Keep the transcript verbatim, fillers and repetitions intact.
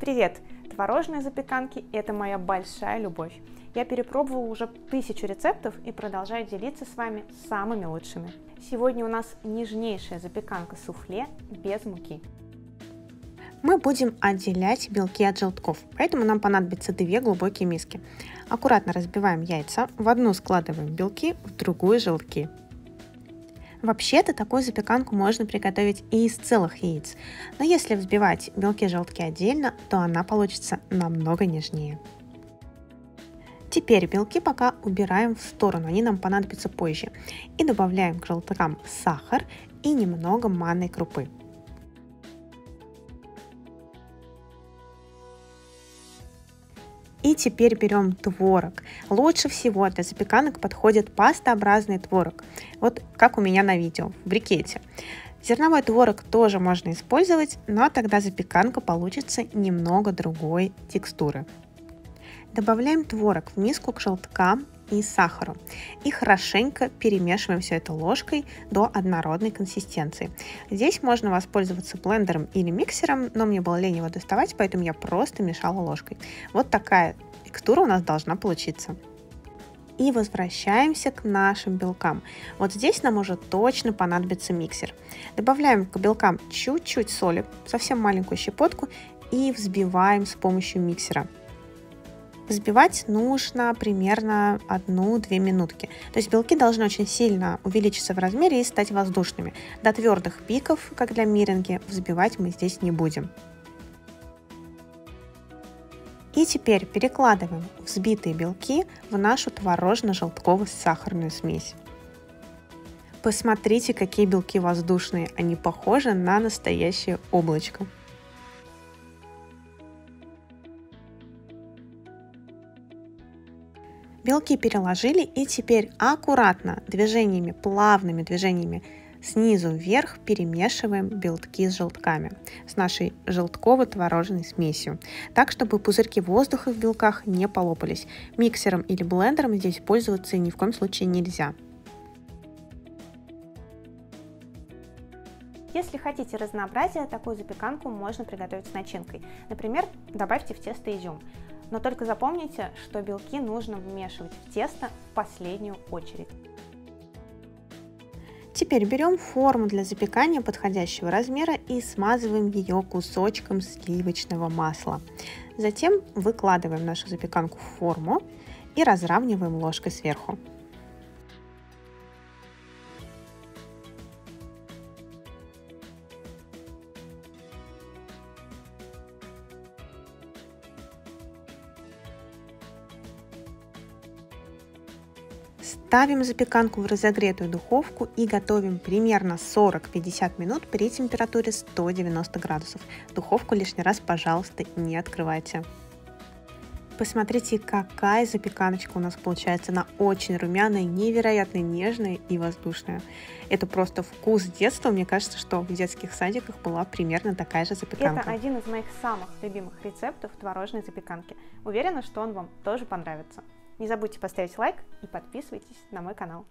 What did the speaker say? Привет! Творожные запеканки – это моя большая любовь. Я перепробовала уже тысячу рецептов и продолжаю делиться с вами самыми лучшими. Сегодня у нас нежнейшая запеканка суфле без муки. Мы будем отделять белки от желтков, поэтому нам понадобятся две глубокие миски. Аккуратно разбиваем яйца, в одну складываем белки, в другую желтки. Вообще-то такую запеканку можно приготовить и из целых яиц, но если взбивать белки и желтки отдельно, то она получится намного нежнее. Теперь белки пока убираем в сторону, они нам понадобятся позже, и добавляем к желткам сахар и немного манной крупы. И теперь берем творог. Лучше всего для запеканок подходит пастообразный творог, вот как у меня на видео, в брикете. Зерновой творог тоже можно использовать, но тогда запеканка получится немного другой текстуры. Добавляем творог в миску к желткам и сахару и хорошенько перемешиваем все это ложкой до однородной консистенции. Здесь можно воспользоваться блендером или миксером, но мне было лень его доставать, поэтому я просто мешала ложкой. Вот такая текстура у нас должна получиться. И возвращаемся к нашим белкам. Вот здесь нам уже точно понадобится миксер. Добавляем к белкам чуть-чуть соли, совсем маленькую щепотку, и взбиваем с помощью миксера. Взбивать нужно примерно одну-две минутки. То есть белки должны очень сильно увеличиться в размере и стать воздушными. До твердых пиков, как для меренги, взбивать мы здесь не будем. И теперь перекладываем взбитые белки в нашу творожно-желтковую сахарную смесь. Посмотрите, какие белки воздушные, они похожи на настоящее облачко. Белки переложили, и теперь аккуратно, движениями, плавными движениями снизу вверх перемешиваем белки с желтками, с нашей желтково-творожной смесью, так, чтобы пузырьки воздуха в белках не полопались. Миксером или блендером здесь пользоваться ни в коем случае нельзя. Если хотите разнообразия, такую запеканку можно приготовить с начинкой. Например, добавьте в тесто изюм. Но только запомните, что белки нужно вмешивать в тесто в последнюю очередь. Теперь берем форму для запекания подходящего размера и смазываем ее кусочком сливочного масла. Затем выкладываем нашу запеканку в форму и разравниваем ложкой сверху. Ставим запеканку в разогретую духовку и готовим примерно сорок-пятьдесят минут при температуре сто девяносто градусов. Духовку лишний раз, пожалуйста, не открывайте. Посмотрите, какая запеканочка у нас получается. Она очень румяная, невероятно нежная и воздушная. Это просто вкус детства. Мне кажется, что в детских садиках была примерно такая же запеканка. Это один из моих самых любимых рецептов творожной запеканки. Уверена, что он вам тоже понравится. Не забудьте поставить лайк и подписывайтесь на мой канал.